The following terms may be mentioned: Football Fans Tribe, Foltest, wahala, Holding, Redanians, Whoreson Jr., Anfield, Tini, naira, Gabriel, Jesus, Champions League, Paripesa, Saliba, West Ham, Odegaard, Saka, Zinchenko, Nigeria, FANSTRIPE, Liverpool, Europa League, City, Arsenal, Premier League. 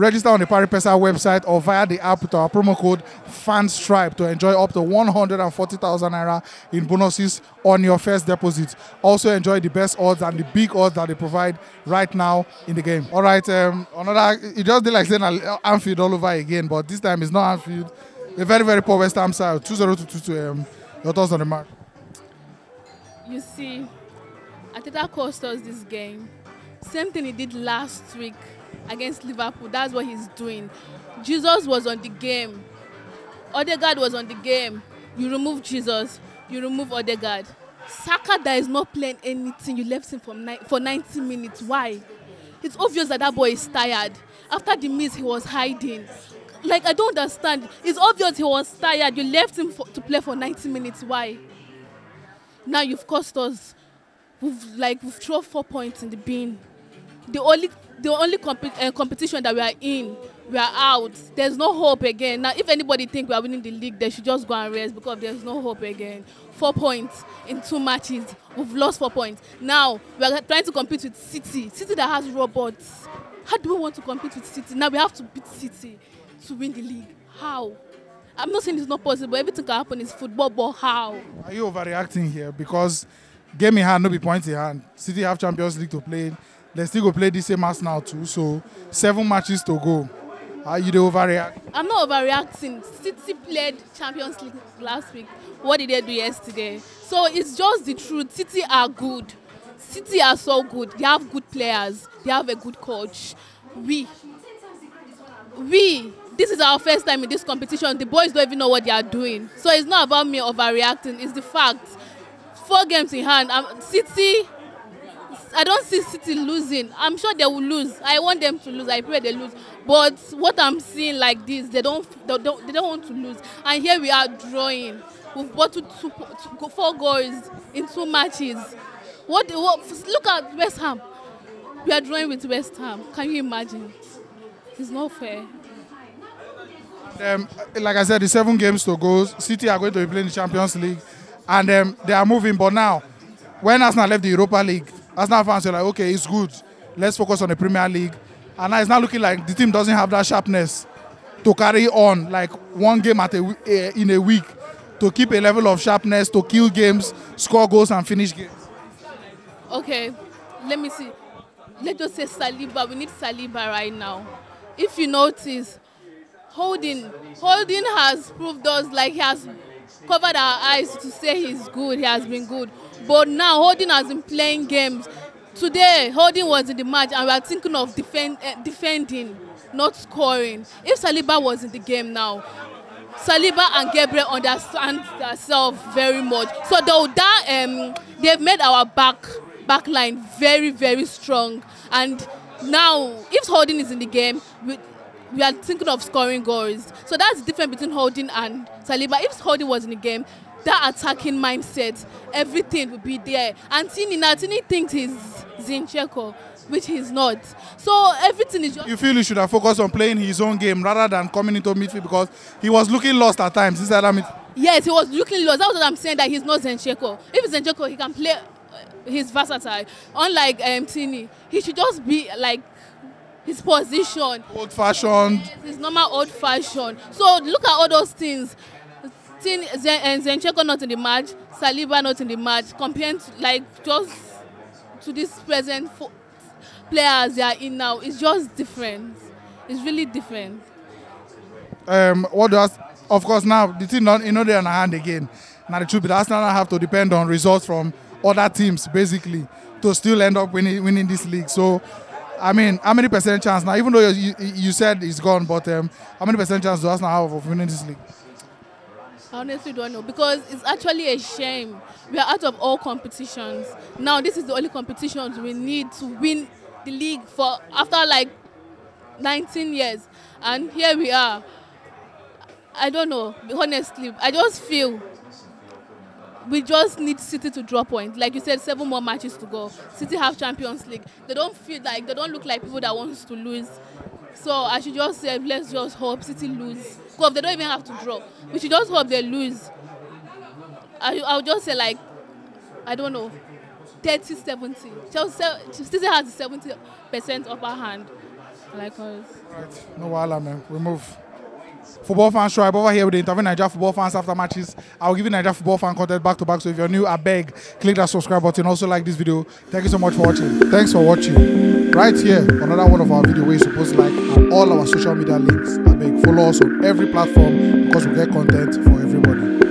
Register on the Paripesa website or via the app with our promo code FANSTRIPE to enjoy up to 140,000 naira in bonuses on your first deposit. Also enjoy the best odds and the big odds that they provide right now in the game. All right, another, it just did like saying Anfield all over again, but this time it's not Anfield. A very, very poor West Ham side, 2-0 to 2-2. Your thoughts on the match? You see, Arteta cost us this game. Same thing he did last week against Liverpool. That's what he's doing. Jesus was on the game. Odegaard was on the game. You remove Jesus, you remove Odegaard. Saka, that is not playing anything. You left him for 90 minutes. Why? It's obvious that that boy is tired. After the miss, he was hiding. Like, I don't understand. It's obvious he was tired. You left him to play for 90 minutes. Why? Now you've cost us. We've thrown 4 points in the bin. The only competition that we are in, we are out. There's no hope again. Now, if anybody thinks we are winning the league, they should just go and rest because there's no hope again. 4 points in 2 matches. We've lost 4 points. Now, we are trying to compete with City. City that has robots. How do we want to compete with City? Now, we have to beat City to win the league. How? I'm not saying it's not possible. Everything can happen is football, but how? Are you overreacting here? Because game in hand, no be points in hand. City have Champions League to play. They still go play this same match now too, so 7 matches to go. Are you overreacting? I'm not overreacting. City played Champions League last week. What did they do yesterday? So it's just the truth. City are good. City are so good. They have good players. They have a good coach. This is our first time in this competition. The boys don't even know what they are doing. So it's not about me overreacting. It's the fact. 4 games in hand. City, I don't see City losing. I'm sure they will lose. I want them to lose. I pray they lose. But what I'm seeing like this, they don't want to lose. And here we are drawing. We've bottled 4 goals in 2 matches. Look at West Ham. We are drawing with West Ham. Can you imagine? It's not fair. Like I said, the 7 games to go. City are going to be playing the Champions League. And they are moving, but now, when Arsenal left the Europa League, Arsenal fans were like, okay, it's good. Let's focus on the Premier League. And now it's not looking like the team doesn't have that sharpness to carry on, like 1 game at in a week, to keep a level of sharpness, to kill games, score goals, and finish games. Okay, let me see. Let's just say Saliba. We need Saliba right now. If you notice, Holding has proved us, like he has covered our eyes to say he's good, he has been good. But now Holding has been playing games. Today, Holding was in the match and we are thinking of defending, not scoring. If Saliba was in the game now, Saliba and Gabriel understand themselves very much. So they've made our back line very, very strong. And now, if Holding is in the game, we are thinking of scoring goals. So that's the difference between Holding and Saliba. If Holding was in the game, that attacking mindset, everything would be there. And Tini thinks he's Zinchenko, which he's not. So everything is just... You feel he should have focused on playing his own game rather than coming into midfield because he was looking lost at times. Yes, he was looking lost. That's what I'm saying, that he's not Zinchenko. If he's Zinchenko, he can play his versatile. Unlike Tini, he should just be like... his position. Old-fashioned. Yes, his normal old-fashioned. So look at all those things. Zinchenko not in the match, Saliba not in the match, compared to, like, just to these present players they are in now. It's just different. It's really different. What does, of course, now the team, you know, they're on hand again. Now the truth is Arsenal have to depend on results from other teams, basically, to still end up winning this league. So, I mean, how many percent chance now? Even though you said it's gone, but how many percent chance do Arsenal have of winning this league? I honestly don't know, because it's actually a shame. We are out of all competitions. Now this is the only competition we need to win the league for after like 19 years. And here we are. I don't know, honestly. I just feel we just need City to draw points. Like you said, 7 more matches to go. City have Champions League. They don't feel like, they don't look like people that wants to lose. So I should just say, let's just hope City lose. Because they don't even have to draw. We should just hope they lose. I would just say like, I don't know, 30-70. City has 70% upper hand. Likewise. Right. No wahala, man. We move. Football Fans Tribe over here with the interview Nigeria football fans after matches. I'll give you Nigeria football fan content back to back. So if you're new, I beg, click that subscribe button. Also like this video. Thank you so much for watching. Thanks for watching. Right here, another one of our videos where you're supposed to like all our social media links. I beg, follow us on every platform because we get content for everybody.